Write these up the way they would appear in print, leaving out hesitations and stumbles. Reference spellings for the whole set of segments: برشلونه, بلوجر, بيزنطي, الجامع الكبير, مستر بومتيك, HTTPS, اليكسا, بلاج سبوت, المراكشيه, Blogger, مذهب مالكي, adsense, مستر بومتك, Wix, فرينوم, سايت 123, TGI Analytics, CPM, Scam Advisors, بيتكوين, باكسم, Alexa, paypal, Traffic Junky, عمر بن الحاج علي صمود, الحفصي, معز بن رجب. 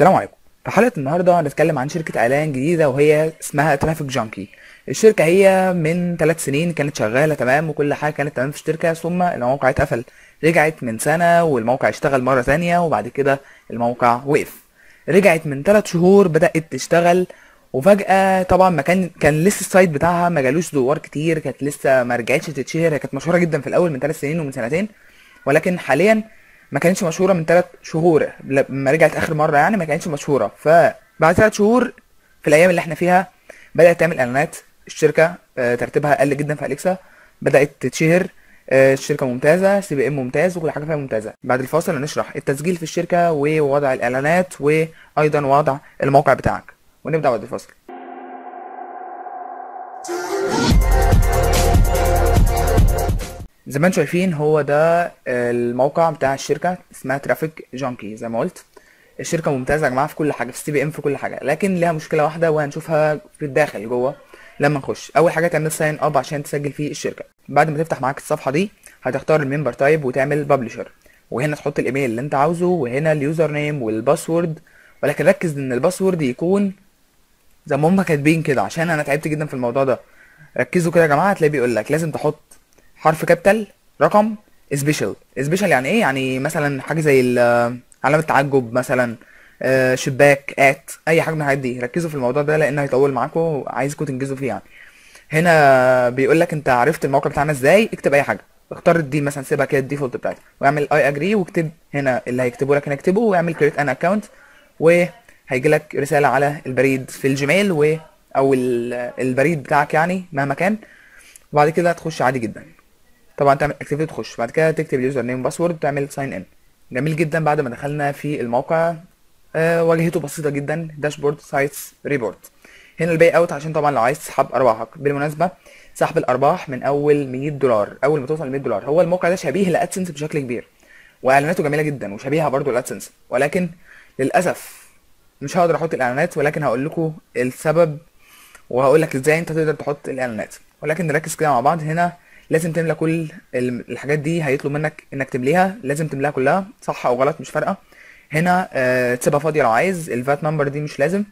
السلام عليكم. في حلقة النهاردة هنتكلم عن شركة اعلان جديدة وهي اسمها ترافيك جانكي. الشركة هي من 3 سنين كانت شغالة تمام وكل حاجة كانت تمام في الشركة، ثم الموقع اتقفل. رجعت من سنة والموقع اشتغل مرة تانية، وبعد كده الموقع وقف. رجعت من 3 شهور بدأت تشتغل، وفجأة طبعا ما كان لسه السايت بتاعها ما جالوش دوار كتير، كانت لسه ما رجعتش تتشهر. هي كانت مشهورة جدا في الاول من 3 سنين ومن سنتين، ولكن حاليا ما كانتش مشهوره. من 3 شهور لما رجعت اخر مره يعني ما كانتش مشهوره. فبعد 3 شهور في الايام اللي احنا فيها بدات تعمل اعلانات. الشركه ترتيبها قل جدا في اليكسا، بدات تتشهر. الشركه ممتازه، CPM ممتاز وكل حاجه فيها ممتازه. بعد الفاصل هنشرح التسجيل في الشركه ووضع الاعلانات وايضا وضع الموقع بتاعك، ونبدا بعد الفاصل. زي ما انتم شايفين هو ده الموقع بتاع الشركه، اسمها ترافيك جانكي. زي ما قلت الشركه ممتازه يا جماعه في كل حاجه، في CPM في كل حاجه، لكن ليها مشكله واحده وهنشوفها في الداخل جوه لما نخش. اول حاجه تعمل ساين اب عشان تسجل فيه الشركه. بعد ما تفتح معاك الصفحه دي هتختار الممبر تايب وتعمل بابليشر، وهنا تحط الايميل اللي انت عاوزه، وهنا اليوزر نيم والباسورد، ولكن ركز ان الباسورد يكون زي ما هم كاتبين كده عشان انا تعبت جدا في الموضوع ده. ركزوا كده يا جماعه، هتلاقيه بيقول لك لازم تحط حرف كابيتال، رقم، سبيشال. سبيشال يعني ايه؟ يعني مثلا حاجه زي علامه تعجب مثلا، شباك، اي حاجه من الحاجات دي. ركزوا في الموضوع ده لان هيطول معاكم وعايزكم تنجزوا فيه يعني. هنا بيقول لك انت عرفت الموقع بتاعنا ازاي، اكتب اي حاجه، اختار دي مثلا، سيبها كده الديفولت بتاعتي، واعمل اي اجري، واكتب هنا اللي هيكتبه لك هنا اكتبه، واعمل كريت ان اكونت، وهيجي لك رساله على البريد في الجيميل او البريد بتاعك يعني مهما كان. وبعد كده هتخش عادي جدا طبعا، تعمل اكتيفيت تخش، بعد كده تكتب اليوزر نيم وباسورد وتعمل ساين ان. جميل جدا. بعد ما دخلنا في الموقع واجهته بسيطه جدا، داشبورد، سايتس، ريبورت. هنا الباي اوت عشان طبعا لو عايز تسحب ارباحك. بالمناسبه سحب الارباح من اول $100، اول ما توصل $100. هو الموقع ده شبيه لادسنس بشكل كبير، واعلاناته جميله جدا وشبيهه برده لادسنس، ولكن للاسف مش هقدر احط الاعلانات، ولكن هقول لكم السبب وهقول لك ازاي انت تقدر تحط الاعلانات. ولكن نركز كده مع بعض. هنا لازم تملى كل الحاجات دي، هيطلب منك انك تمليها، لازم تملاها كلها صح او غلط مش فارقه. هنا تسيبها فاضيه لو عايز. الفات نمبر دي مش لازم.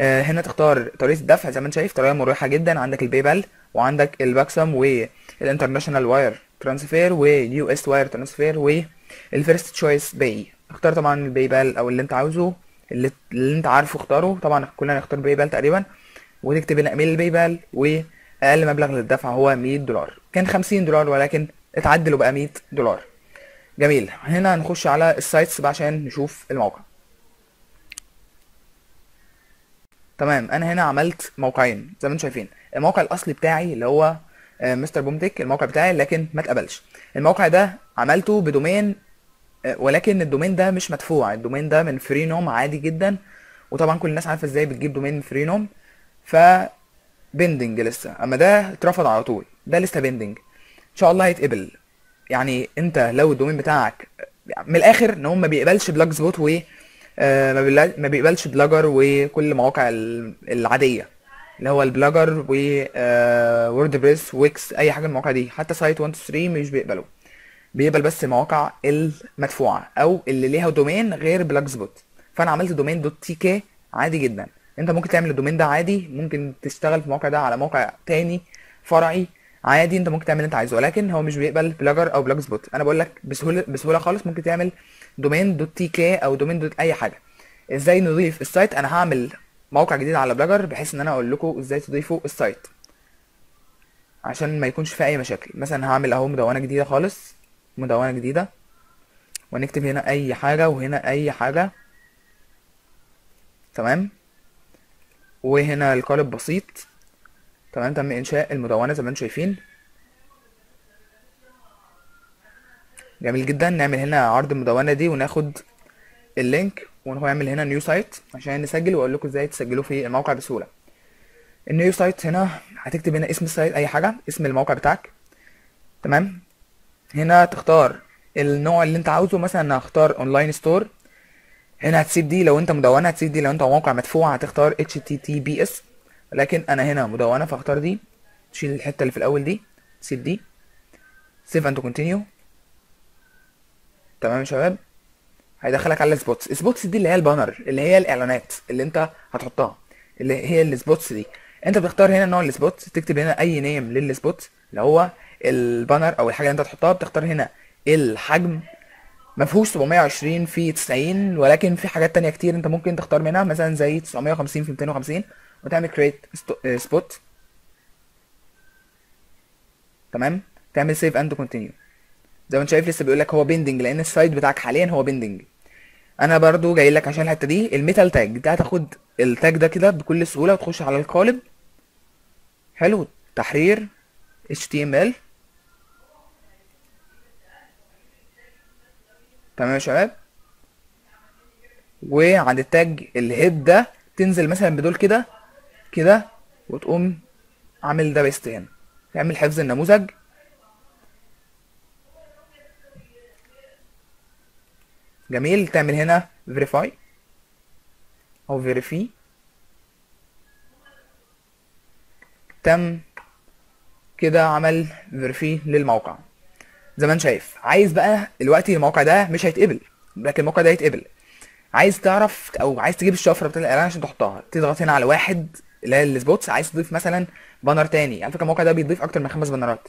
هنا تختار طريقه الدفع، زي ما انت شايف طريقه مريحه جدا، عندك الباي بال وعندك الباكسم والانترناشونال واير ترانسفير والUS واير ترانسفير والفيرست تشويس باي. اختار طبعا الباي بال او اللي انت عاوزه، اللي انت عارفه اختاره. طبعا كلنا هنختار باي بال تقريبا، وتكتب هنا ايميل الباي بال، اقل مبلغ للدفع هو $100. كان $50 ولكن اتعدل وبقى $100. جميل. هنا هنخش على السايتس بقى عشان نشوف الموقع. تمام، انا هنا عملت موقعين زي ما انتم شايفين. الموقع الاصلي بتاعي اللي هو مستر بومتك، الموقع بتاعي، لكن ما اتقبلش. الموقع ده عملته بدومين، ولكن الدومين ده مش مدفوع، الدومين ده من فرينوم عادي جدا، وطبعا كل الناس عارفه ازاي بتجيب دومين من فرينوم. ف بندنج لسه، اما ده اترفض على طول، ده لسه بندنج، ان شاء الله هيتقبل. يعني انت لو الدومين بتاعك من الاخر ان هو ما بيقبلش بلاج سبوت ما بيقبلش بلوجر وكل المواقع العاديه اللي هو البلوجر ووردبريس، ويكس، اي حاجه من المواقع دي، حتى سايت 123 مش بيقبله، بيقبل بس المواقع المدفوعه او اللي ليها دومين غير بلاج سبوت. فانا عملت دومين .tk عادي جدا. انت ممكن تعمل الدومين ده عادي، ممكن تشتغل في الموقع ده على موقع تاني فرعي عادي، انت ممكن تعمل اللي انت عايزه، ولكن هو مش بيقبل بلوجر او بلوج سبوت. انا بقول لك بسهوله خالص ممكن تعمل دومين .tk او دومين اي حاجه. ازاي نضيف السايت؟ انا هعمل موقع جديد على بلوجر بحيث ان انا اقول لكم ازاي تضيفوا السايت عشان ما يكونش في اي مشاكل. مثلا هعمل اهو مدونه جديده خالص، مدونه جديده، ونكتب هنا اي حاجه وهنا اي حاجه. تمام، وهنا القالب بسيط. تمام، تم انشاء المدونه زي ما انتم شايفين. جميل جدا. نعمل هنا عرض المدونه دي وناخد اللينك ونعمل هنا نيو سايت عشان نسجل، واقول لكم ازاي تسجلوا في الموقع بسهوله. النيو سايت هنا هتكتب هنا اسم السايت، اي حاجه، اسم الموقع بتاعك. تمام، هنا تختار النوع اللي انت عاوزه، مثلا هختار اونلاين ستور. هنا هتسيب دي لو انت مدونه، هتسيب دي لو انت موقع مدفوع هتختار HTTPS، لكن انا هنا مدونه فاختار دي، تشيل الحته اللي في الاول دي، تسيب دي، سيف اند كونتينيو. تمام يا شباب، هيدخلك على السبوتس. السبوتس دي اللي هي البانر، اللي هي الاعلانات اللي انت هتحطها، اللي هي السبوتس دي. انت بتختار هنا نوع السبوتس، تكتب هنا اي نيم للسبوتس اللي هو البانر او الحاجه اللي انت هتحطها. بتختار هنا الحجم، مفهوش 720 في 90، ولكن في حاجات تانية كتير انت ممكن تختار منها، مثلا زي 950 في 250، وتعمل كريت سبوت. تمام، تعمل سيف اند كونتينيو. زي ما انت شايف لسه بيقول لك هو بيندنج لان السايت بتاعك حاليا هو بيندنج. انا برضو جاي لك عشان الحته دي، الميتال تاج ده هتاخد التاج ده كده بكل سهوله وتخش على القالب. حلو، تحرير HTML. تمام يا شباب. وعند التاج الهيد ده تنزل مثلا بدول كده كده، وتقوم عامل ده بيست هنا، تعمل حفظ النموذج. جميل، تعمل هنا فيريفاي او فيريفي. تم كده، عمل فيريفي للموقع زي ما انت شايف. عايز بقى دلوقتي الموقع ده مش هيتقبل، لكن الموقع ده هيتقبل. عايز تعرف او عايز تجيب الشفره بتاع الاعلان عشان تحطها، تضغط هنا على واحد اللي هي السبوتس. عايز تضيف مثلا بانر تاني، على فكره الموقع ده بيضيف اكتر من 5 بانرات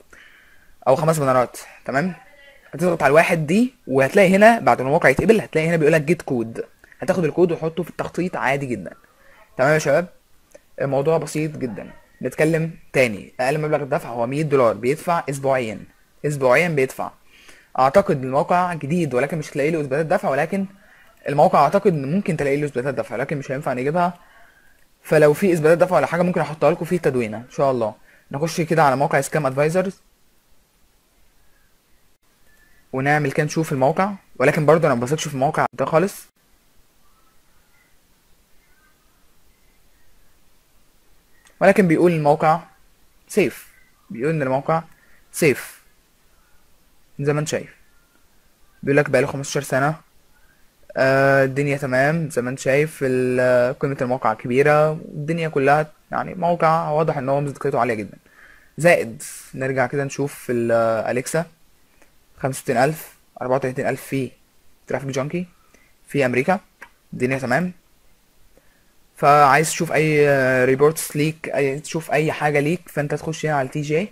او 5 بانرات. تمام، هتضغط على الواحد دي، وهتلاقي هنا بعد ما الموقع يتقبل هتلاقي هنا بيقول لك جيت كود. هتاخد الكود وتحطه في التخطيط عادي جدا. تمام يا شباب، الموضوع بسيط جدا. نتكلم تاني، اقل مبلغ دفع هو $100، بيدفع اسبوعيا. اسبوعيا بيدفع. اعتقد الموقع جديد ولكن مش هتلاقي له اثباتات دفع، ولكن الموقع اعتقد ان ممكن تلاقي له اثباتات دفع، لكن مش هينفع نجيبها. فلو في اثباتات دفع ولا حاجه ممكن احطها لكم في التدوينه ان شاء الله. نخش كده على موقع سكام ادفايزرز ونعمل كده نشوف الموقع، ولكن برضه انا ما بثقش في الموقع ده خالص. ولكن بيقول الموقع سيف، بيقول ان الموقع سيف زي ما انت شايف. بيقول لك بقاله 15 سنه. الدنيا تمام زي ما انت شايف، قيمه الموقع كبيره والدنيا كلها، يعني موقع واضح ان هو مصداقيته عاليه جدا. زائد نرجع كده نشوف في الاليكسا 65000 34000 في ترافيك جانكي في امريكا. الدنيا تمام. فعايز تشوف اي ريبورتس ليك، اي تشوف اي حاجه ليك، فانت تخش هنا على تي جي اي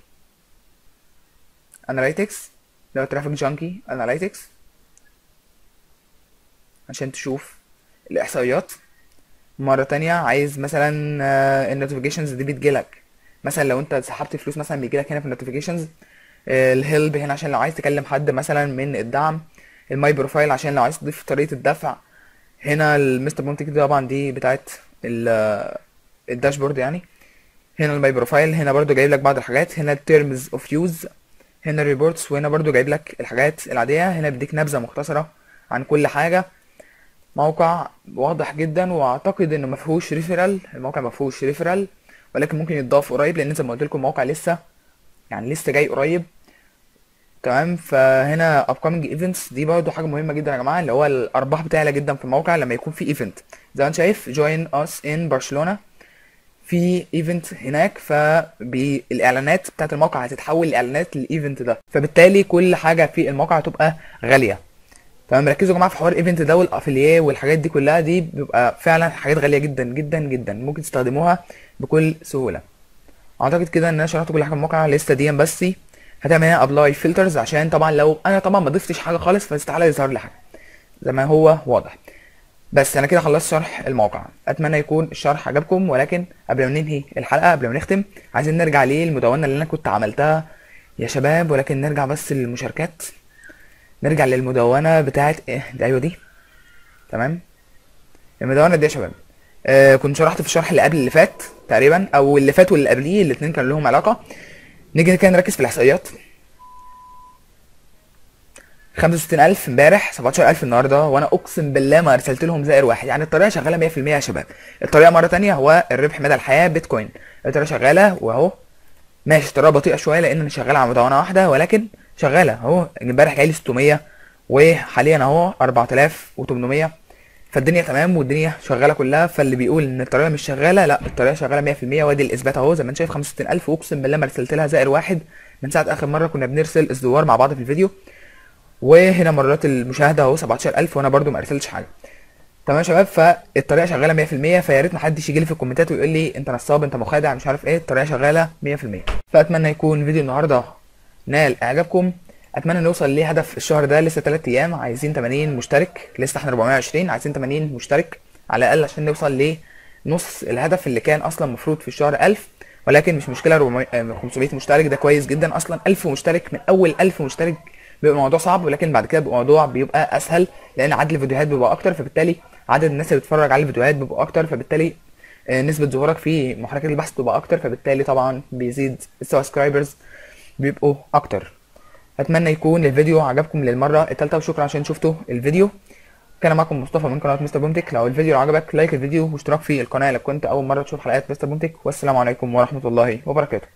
اناليتكس، لو ترافيك جانكي اناليتكس، عشان تشوف الاحصائيات مره تانية. عايز مثلا النوتيفيكيشنز دي بتجيلك، مثلا لو انت سحبت فلوس مثلا بيجيلك هنا في النوتيفيكيشنز. الهيلب هنا عشان لو عايز تكلم حد مثلا من الدعم. الماي بروفايل عشان لو عايز تضيف طريقه الدفع. هنا المستر بومتيك طبعا دي بتاعت الداشبورد يعني. هنا الماي بروفايل، هنا برضو جايب لك بعض الحاجات، هنا التيرمز اوف يوز، هنا الريبورتس، وهنا برضو جايب لك الحاجات العاديه. هنا بيديك نبذه مختصره عن كل حاجه. موقع واضح جدا، واعتقد انه مفيهوش ريفرال. الموقع مفيهوش ريفرال، ولكن ممكن يتضاف قريب، لان زي ما قلت لكم الموقع لسه جاي قريب. تمام، فهنا upcoming events دي برضه حاجه مهمه جدا يا جماعه، اللي هو الارباح بتاعي جدا في الموقع لما يكون في ايفنت. زي ما انت شايف join us in برشلونه، في ايفنت هناك، فالاعلانات بتاعه الموقع هتتحول لاعلانات للايفنت ده، فبالتالي كل حاجه في الموقع هتبقى غاليه. تمام، ركزوا يا جماعه في حوار الايفنت ده والافليه والحاجات دي كلها، دي بيبقى فعلا حاجات غاليه جدا جدا جدا، ممكن تستخدموها بكل سهوله. اعتقد كده ان انا شرحت كل حاجه في الموقع. لسه دي بس هتعمل هنا ابلاي فلترز، عشان طبعا لو انا طبعا ما ضفتش حاجه خالص فاستحاله يظهر لي حاجه زي ما هو واضح. بس انا كده خلصت شرح الموقع، اتمنى يكون الشرح عجبكم. ولكن قبل ما ننهي الحلقه، قبل ما نختم، عايزين نرجع للمدونه اللي انا كنت عملتها يا شباب. ولكن نرجع بس للمشاركات، نرجع للمدونه بتاعه دي. ايوه دي تمام، المدونه دي يا شباب كنت شرحت في الشرح اللي قبل اللي فات تقريبا، او اللي فات واللي قبليه، الاثنين كان لهم علاقه. نيجي كده نركز في الاحصائيات. 65000 امبارح، 17000 النهارده، وانا اقسم بالله ما ارسلت لهم زائر واحد. يعني الطريقه شغاله 100% يا شباب. الطريقه مره ثانيه هو الربح مدى الحياه بيتكوين. الطريقه شغاله، واهو ماشي. الطريقه بطيئه شويه لان انا شغال على مدونه واحده، ولكن شغاله اهو. امبارح جاي لي 600، وحاليا اهو 4800. فالدنيا تمام والدنيا شغاله كلها. فاللي بيقول ان الطريقه مش شغاله، لا، الطريقه شغاله 100%، وادي الاثبات اهو زي ما انت شايف. 65000 اقسم بالله ما ارسلت لها زائر واحد من ساعه اخر مره كنا بنرسل الزوار مع بعض في الفيديو. وهنا مرات المشاهده اهو 17000 وانا برده ما ارسلتش حاجه. تمام يا شباب، فالطريقه شغاله 100%، فيا ريت ما حدش يجي لي في الكومنتات ويقول لي انت نصاب انت مخادع مش عارف ايه، الطريقه شغاله 100%. فاتمنى يكون فيديو النهارده نال اعجابكم، اتمنى نوصل لهدف الشهر ده، لسه 3 ايام عايزين 80 مشترك، لسه احنا 420 عايزين 80 مشترك على الاقل عشان نوصل لنص الهدف اللي كان اصلا المفروض في الشهر 1000، ولكن مش مشكله 500 مشترك ده كويس جدا، اصلا 1000 مشترك من اول 1000 مشترك بيبقى موضوع صعب، ولكن بعد كده بيبقى موضوع بيبقى اسهل لان عدد الفيديوهات بيبقى اكتر، فبالتالي عدد الناس اللي بتتفرج على الفيديوهات بيبقى اكتر، فبالتالي نسبه ظهورك في محركات البحث بتبقى اكتر، فبالتالي طبعا بيزيد السبسكرايبرز بيبقوا اكتر. اتمنى يكون الفيديو عجبكم للمره الثالثه، وشكرا عشان شفتوا الفيديو. كان معكم مصطفى من قناه مستر بومتك، لو الفيديو عجبك لايك الفيديو واشتراك في القناه لو كنت اول مره تشوف حلقات مستر بومتك، والسلام عليكم ورحمه الله وبركاته.